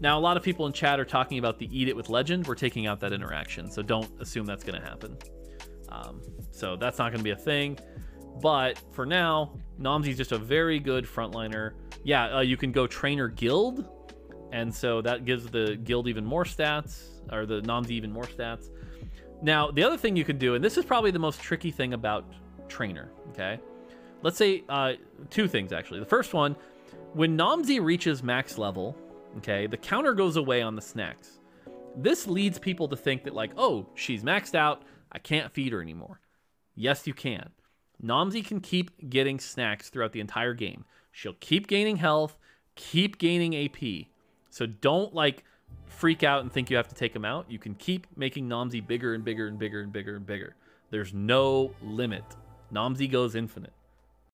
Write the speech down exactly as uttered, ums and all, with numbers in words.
Now, a lot of people in chat are talking about the Eat It with Legend. We're taking out that interaction, so don't assume that's going to happen. Um, so that's not going to be a thing. But for now, Nomsy is just a very good frontliner. Yeah, uh, you can go trainer guild, and so that gives the guild even more stats, or the Nomsy even more stats. Now, the other thing you can do, and this is probably the most tricky thing about trainer, okay? Let's say uh, two things, actually. The first one, when Nomsy reaches max level, okay, the counter goes away on the snacks. This leads people to think that, like, oh, she's maxed out, I can't feed her anymore. Yes, you can. Nomsy can keep getting snacks throughout the entire game. She'll keep gaining health, keep gaining A P. So don't, like, freak out and think you have to take them out. You can keep making Nomsy bigger and bigger and bigger and bigger and bigger. There's no limit. Nomsy goes infinite.